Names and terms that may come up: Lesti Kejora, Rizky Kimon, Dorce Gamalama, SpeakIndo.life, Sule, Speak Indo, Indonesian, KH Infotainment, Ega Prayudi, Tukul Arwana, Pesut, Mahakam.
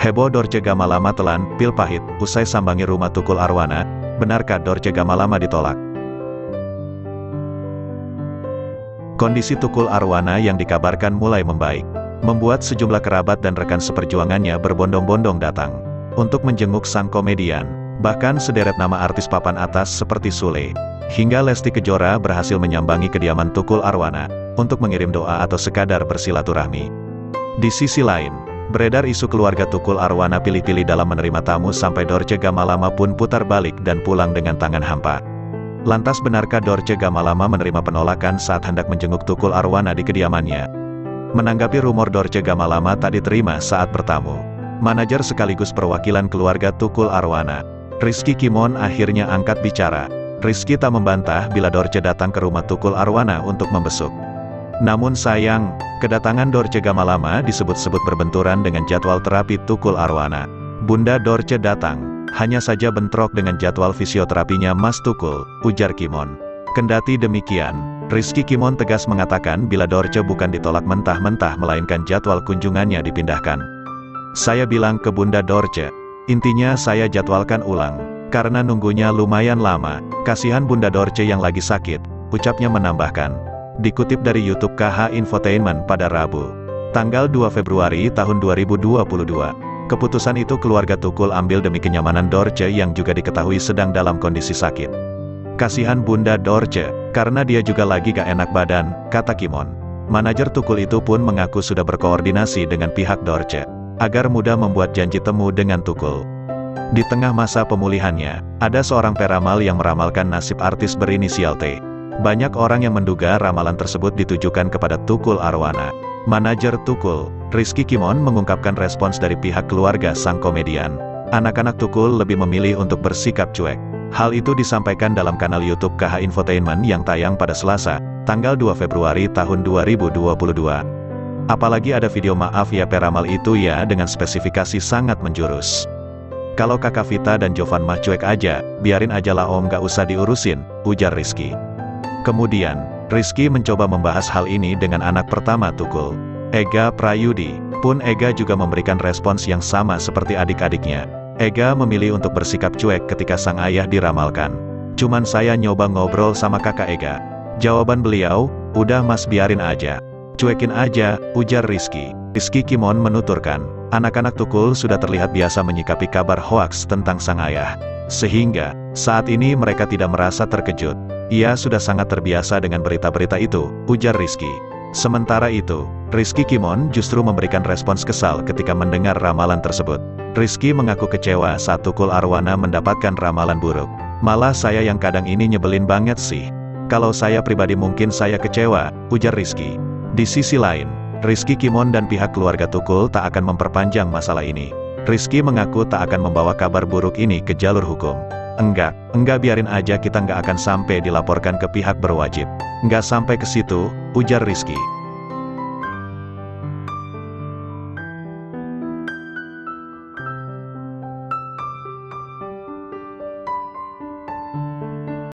Heboh Dorce Gamalama telan pil pahit usai sambangi rumah Tukul Arwana. Benarkah Dorce Gamalama ditolak? Kondisi Tukul Arwana yang dikabarkan mulai membaik, membuat sejumlah kerabat dan rekan seperjuangannya berbondong-bondong datang untuk menjenguk sang komedian. Bahkan sederet nama artis papan atas seperti Sule hingga Lesti Kejora berhasil menyambangi kediaman Tukul Arwana untuk mengirim doa atau sekadar bersilaturahmi. Di sisi lain, beredar isu keluarga Tukul Arwana pilih-pilih dalam menerima tamu sampai Dorce Gamalama pun putar balik dan pulang dengan tangan hampa. Lantas benarkah Dorce Gamalama menerima penolakan saat hendak menjenguk Tukul Arwana di kediamannya? Menanggapi rumor Dorce Gamalama tak diterima saat bertamu, manajer sekaligus perwakilan keluarga Tukul Arwana, Rizky Kimon, akhirnya angkat bicara. Rizky tak membantah bila Dorce datang ke rumah Tukul Arwana untuk membesuk. Namun sayang, kedatangan Dorce Gamalama disebut-sebut berbenturan dengan jadwal terapi Tukul Arwana. Bunda Dorce datang, hanya saja bentrok dengan jadwal fisioterapinya Mas Tukul, ujar Kimon. Kendati demikian, Rizky Kimon tegas mengatakan bila Dorce bukan ditolak mentah-mentah melainkan jadwal kunjungannya dipindahkan. Saya bilang ke Bunda Dorce, intinya saya jadwalkan ulang, karena nunggunya lumayan lama, kasihan Bunda Dorce yang lagi sakit, ucapnya menambahkan. Dikutip dari YouTube KH Infotainment pada Rabu, tanggal 2 Februari tahun 2022. Keputusan itu keluarga Tukul ambil demi kenyamanan Dorce yang juga diketahui sedang dalam kondisi sakit. Kasihan Bunda Dorce, karena dia juga lagi gak enak badan, kata Kimon. Manajer Tukul itu pun mengaku sudah berkoordinasi dengan pihak Dorce agar mudah membuat janji temu dengan Tukul. Di tengah masa pemulihannya, ada seorang peramal yang meramalkan nasib artis berinisial T. Banyak orang yang menduga ramalan tersebut ditujukan kepada Tukul Arwana. Manajer Tukul, Rizky Kimon, mengungkapkan respons dari pihak keluarga sang komedian. Anak-anak Tukul lebih memilih untuk bersikap cuek. Hal itu disampaikan dalam kanal YouTube KH Infotainment yang tayang pada Selasa, tanggal 2 Februari tahun 2022. Apalagi ada video maaf ya peramal itu ya dengan spesifikasi sangat menjurus. Kalau kakak Vita dan Jovan mah cuek aja, biarin aja lah om gak usah diurusin, ujar Rizky. Kemudian, Rizky mencoba membahas hal ini dengan anak pertama Tukul, Ega Prayudi. Pun Ega juga memberikan respons yang sama seperti adik-adiknya. Ega memilih untuk bersikap cuek ketika sang ayah diramalkan. Cuman saya nyoba ngobrol sama kakak Ega. Jawaban beliau, udah mas biarin aja. Cuekin aja, ujar Rizky. Rizky Kimon menuturkan, anak-anak Tukul sudah terlihat biasa menyikapi kabar hoaks tentang sang ayah. Sehingga, saat ini mereka tidak merasa terkejut. Ia sudah sangat terbiasa dengan berita-berita itu, ujar Rizky. Sementara itu, Rizky Kimon justru memberikan respons kesal ketika mendengar ramalan tersebut. Rizky mengaku kecewa saat Tukul Arwana mendapatkan ramalan buruk. Malah saya yang kadang ini nyebelin banget sih. Kalau saya pribadi mungkin saya kecewa, ujar Rizky. Di sisi lain, Rizky Kimon dan pihak keluarga Tukul tak akan memperpanjang masalah ini. Rizky mengaku tak akan membawa kabar buruk ini ke jalur hukum. Enggak biarin aja kita nggak akan sampai dilaporkan ke pihak berwajib. Nggak sampai ke situ, ujar Rizky.